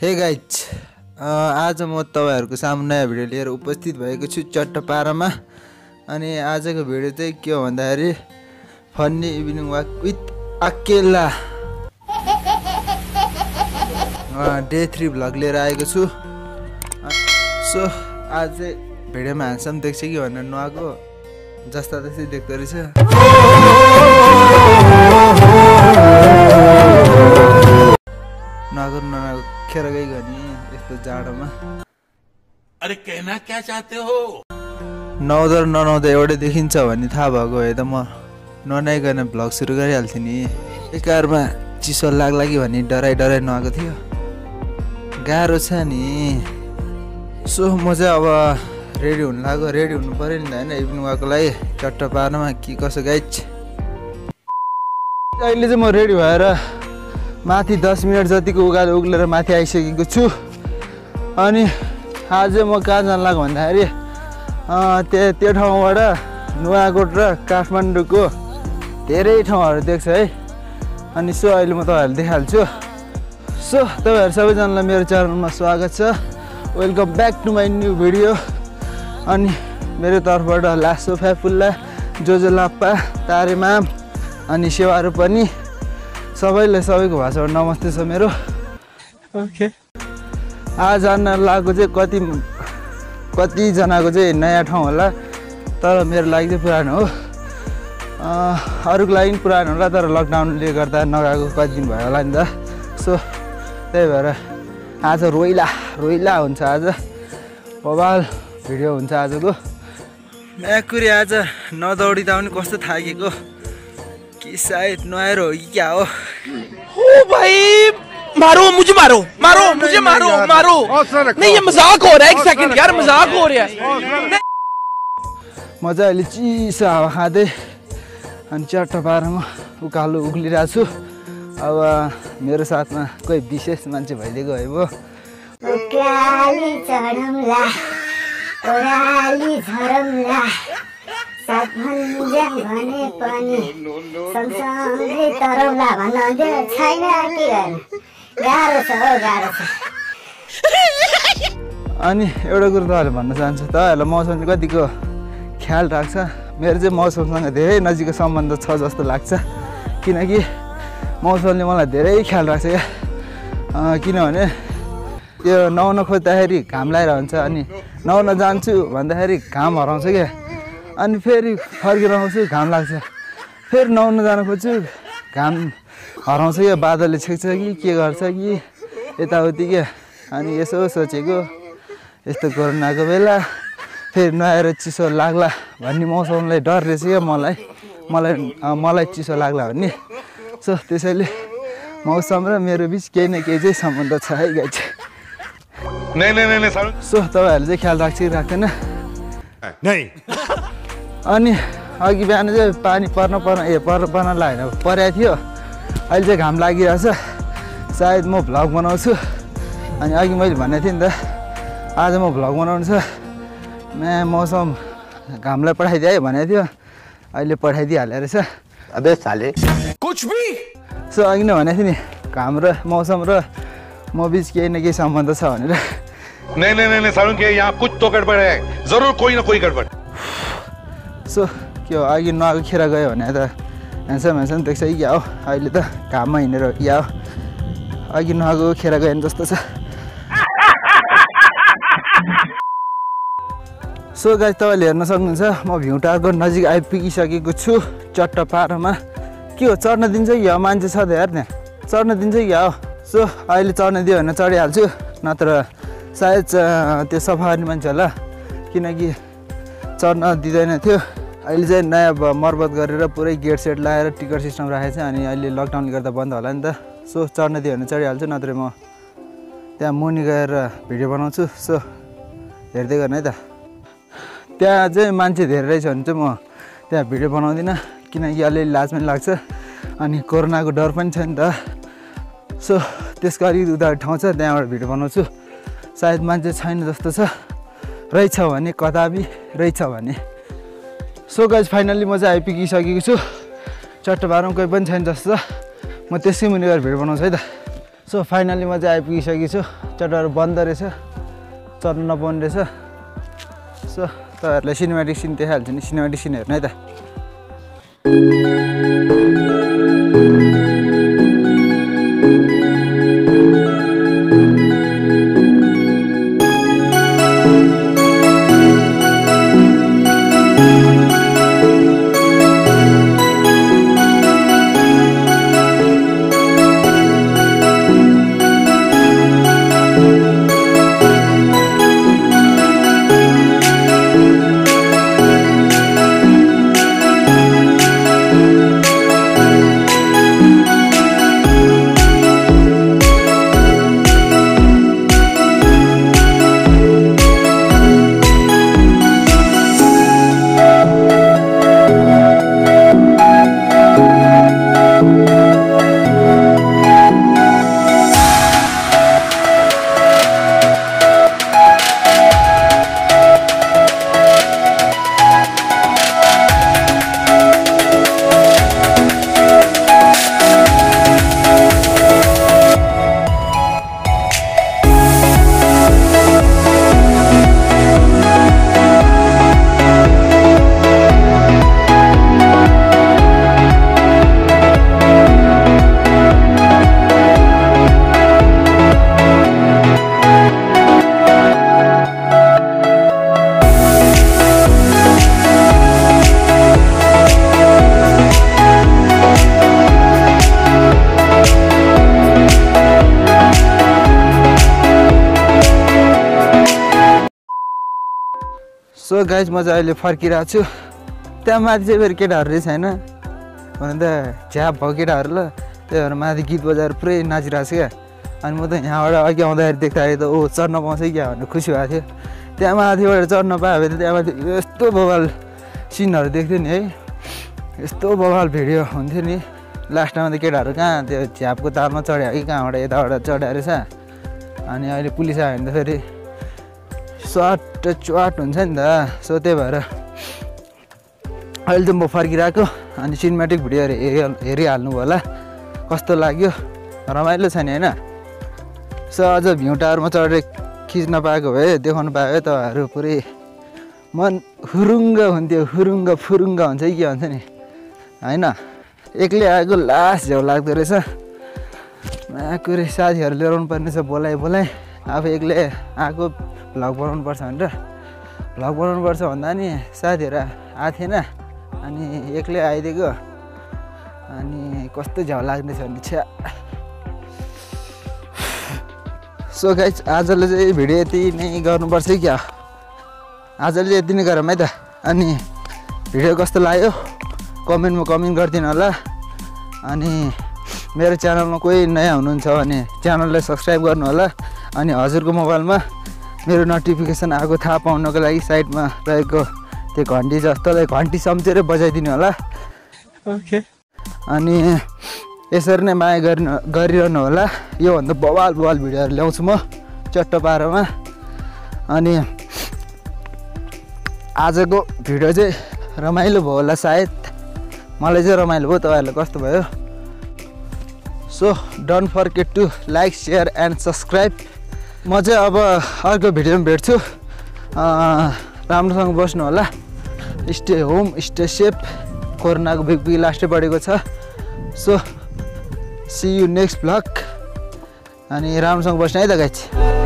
Hey guys, आज म तपाईहरुको सामु नयाँ भिडियो लिएर उपस्थित भएको छु चट्टपारामा। अनि आजको भिडियो चाहिँ के हो भन्दाखेरि फन्नी इभिनिङ वाक विथ अकेला डे 3 भ्लग लिएर आएको छु। सो आज चाहिँ भिडियोमा ह्यान्डसम देख्छ कि भनेर नआको, जस्ता जस्तै देख्दै रहेछ, नगर नखेर गई गर्ने यस्तो जाडोमा। अरे कहना क्या चाहते हो? नौदर ननौदा एउटै देखिन्छ भन्ने थाहा भएको भए त म ननाइकन भ्लग सुरु गरिहाल्थेँ नि। एकारमा चिसो लाग्ला कि भन्ने डराइ नआएको थियो, गाह्रो छ नि। सो म चाहिँ अब रेडी हुन लाग्यो, रेडी हुनु पर्यो नि त हैन इभिनिङ वाकको लागि चट्टपारामा। के कसो गाइज, अहिले चाहिँ म रेडी भएर माथि 10 मिनट जतिको उकालो उक्लेर माथि आइसकेको छु। अनि आज म कहाँ जान लाग्यो भन्दाखेरि त्यो ठाउँबाट नुवाकोट र काठमाडौँको धेरै ठाउँहरू देख्छ है। अनि सो अहिले म तपाईँहरूलाई देखाल्छु। सो तपाईँहरू सबैजनालाई मेरो च्यानलमा स्वागत छ, welcome back to my new video. अनि मेरो तर्फबाट लासो फ्याफुल्ला, जोजो लाप्पा, तारेमाम अनि सेवाहरू पनि सबैले सबैको भाषामा नमस्ते छ मेरो। ओके, आज जान लागेको चाहिँ कतिजनाको चाहिँ नयाँ ठाउँ होला, तर मेरो लागि चाहिँ पुरानो हो। अरूको लागि पनि पुरानो होला, तर लकडाउनले गर्दा नगएको कति दिन भयो होला नि त। सो त्यही भएर आज रोइला रोइला हुन्छ, आज बबाल भिडियो हुन्छ आजको। नयाँ कुरो आज नदौडिँदा पनि कस्तो थाकेको कि सायद नआएर हो कि क्या हो। ओ भाई मारो मुझे, मारो मारो मुझे, मारो मारो। नहीं ये मजाक हो रहा है, एक सेकंड यार, मजाक हो रहा है। मजा अहिले चिसो हावा खाँदै अनि चट्टपारामा उकालो उक्लिरहेको छु। अब मेरो साथमा कोही विशेष मान्छे भइदिएको भए पो। उकाली चढमला ओराली झरमला भने पनि सँगसँगै तरौला भन्न छैन कि गाह्रो छ, गाह्रो छ। अनि एउटा कुरो तपाईँहरूले भन्न चाहन्छु, तपाईँहरूलाई मौसमले कतिको ख्याल राख्छ? मेरो चाहिँ मौसमसँग धेरै नजिकको सम्बन्ध छ जस्तो लाग्छ, किनकि मौसमले मलाई धेरै ख्याल राख्छ क्या। किनभने त्यो नुहाउन खोज्दाखेरि घाम लागिरहन्छ, अनि नुहाउन जान्छु भन्दाखेरि घाम हराउँछ क्या। अनि फेरि फर्केर आउँछु, घाम लाग्छ, फेरि नुहाउन जान खोज्छु, घाम हराउँछ क्या। बादलले छेक्छ कि के गर्छ कि यताउति क्या। अनि यसो सोचेको यस्तो कोरोनाको बेला फेरि नुहाएर चिसो लाग्ला भन्ने मौसमलाई डर रहेछ क्या मलाई चिसो लाग्ला भन्ने। सो त्यसैले मौसम र मेरो बिच केही न केही चाहिँ सम्बन्ध छ है गाइज। सो तपाईँहरूले चाहिँ ख्याल राख्छ कि राख्दैन? अनि अघि बिहान चाहिँ पानी पर्नलाई होइन परेको थियो, अहिले चाहिँ घाम लागिरहेछ। सायद म भ्लग बनाउँछु, अनि अघि मैले भनेको थिएँ नि त आज म भ्लग बनाउनु छ। नयाँ मौसम घामलाई पठाइदिए भनेको थियो, अहिले पठाइदिइहाल्यो रहेछ। अबे साले कुछ भी। सो अघि नै भनेको थिएँ नि घाम र मौसम र म बिच केही न केही सम्बन्ध छ भनेर। यहाँ कुछ तो गडबड है, जरुर कोही न कोही गडबड। सो के हो, अघि नआएको खेर गयो भने त ह्यान्डसम देख्छ कि क्या हो। अहिले त घाममा हिँडेर हो कि क्या हो, अघि नआएको खेर गयो भने जस्तो छ। सो गाइज, तपाईँले हेर्न सक्नुहुन्छ म भ्युटारको नजिक आइपुगिसकेको छु चट्टपारामा। के हो, चढ्न दिन्छ कि हो? मान्छे छ त यार त्यहाँ, चढ्न दिन्छ कि हो? सो अहिले चढ्न दियो भने चढिहाल्छु, नत्र सायद त्यो सफा गर्ने मान्छे होला, किनकि चढ्न दिँदैन थियो। अहिले चाहिँ नयाँ मर्मत गरेर पुरै गेट सेट लगाएर टिकट सिस्टम राखेको छ, अनि अहिले लकडाउनले गर्दा बन्द होला नि त। सो चढ्न दियो भने चढिहाल्छु, नत्र म त्यहाँ मुनि गएर भिडियो बनाउँछु। सो हेर्दै गर्ने है त। त्यहाँ चाहिँ मान्छे धेरै रहेछ भने चाहिँ म त्यहाँ भिडियो बनाउँदिनँ, किनकि अलिअलि लाज पनि लाग्छ, अनि कोरोनाको डर पनि छ नि त। सो त्यसको अलिकति उता ठाउँ छ, त्यहाँबाट भिडियो बनाउँछु। सायद मान्छे छैन जस्तो छ, रहेछ भने कदापि रहेछ भने। सो गाइज, फाइनल्ली म चाहिँ आइपुगिसकेको छु, चट्टपारामा कोही पनि छैन जस्तो छ। म त्यसै मुनि गएर भिडियो बनाउँछु है त। सो फाइनली मैं आइपुगिसकेको छु। चटहरू बंद रहेछ, चढ्न नपाउने रहेछ। सो तपाईहरुलाई सिनेमेटिक सीन देखाइहाल्छु नि, सिनेमेटिक सीन हेर्नु है त। सो गाइज मैं अहिले फर्किरहेको छु। त्यहाँ माथि चाहिँ फेरि केटाहरू रहेछ हैन, भने त झ्याप भयो केटाहरू ल। त्यही भएर माथि गीत बजाएर पुरै नाचिरहेको छु क्या। अनि म त यहाँबाट अघि आउँदाखेरि देख्दाखेरि त ओ चढ्न पाउँछ क्या भनेर खुसी भएको थियो। त्यहाँ माथिबाट चढ्न पायो भने त्यहाँ माथि यस्तो बवाल सिनहरू देख्थ्यो नि है, यस्तो बवाल भिडियो हुन्थ्यो नि। लास्टमा त केटाहरू कहाँ त्यो झ्यापको तारमा चढ्यो कि कहाँबाट यताबाट चढ्या रहेछ। अनि अहिले पुलिस आयो भने त फेरि स्वाट च्वाट हुन्छ नि त। सो त्यही भएर अहिले त म फर्किरहेको। अनि सिनेमेटिक भिडियोहरू हेरिहाल्नु भयो होला, कस्तो लाग्यो रमाइलो छ नि हैन। सो अझ भ्यू टावरमा चढेर खिच्न पाएको भए, देखाउनु पाएको भए तपाईँहरू पुरै मन हुरुङ्ग हुन्थ्यो। हुरुङ्ग फुरुङ्ग हुन्छ कि के भन्छ नि हैन। एक्लै आएको लास्ट झ्याउ लाग्दो रहेछ। माकुरे साथीहरू लिएर आउनु पर्ने रहेछ बोलाइ बोलाइ। आफू एक्लै आएको भ्लग बनाउनुपर्छ भनेर, भ्लग बनाउनुपर्छ भन्दा नि साथीहरू आएको थिएन। अनि एक्लै आइदिएको, अनि कस्तो झ्याउ लाग्दैछ भने छ्या। सो गाइज आजले चाहिँ भिडियो यति नै गर्नुपर्छ क्या, आजले यति नै गरौँ है त। अनि भिडियो कस्तो लाग्यो कमेन्टमा कमेन्ट गरिदिनु होला। अनि मेरो च्यानलमा कोही नयाँ हुनुहुन्छ भने च्यानललाई सब्सक्राइब गर्नु होला। अनि हजुरको मोबाइलमा मेरो नोटिफिकेसन आएको थाहा पाउनको लागि साइडमा रहेको त्यो घन्टी जस्तोलाई घन्टी सम्झेर बजाइदिनु होला। ओके, अनि यसरी नै माया गरिरहनु होला। योभन्दा बवाल बवाल भिडियोहरू ल्याउँछु म चट्टो पारोमा। अनि आजको भिडियो चाहिँ रमाइलो भयो होला सायद, मलाई चाहिँ रमाइलो भयो। तपाईँहरूलाई कस्तो भयो? So don't forget to like share and subscribe. म चाहिँ अब अर्को भिडियोमा भेट्छु। राम्रोसँग बस्नु होला, स्टे होम स्टे सेफ। कोरोनाको बिगबिग लास्टै बढेको छ। So see you next vlog. अनि राम्रोसँग बस्नु है त गाइज।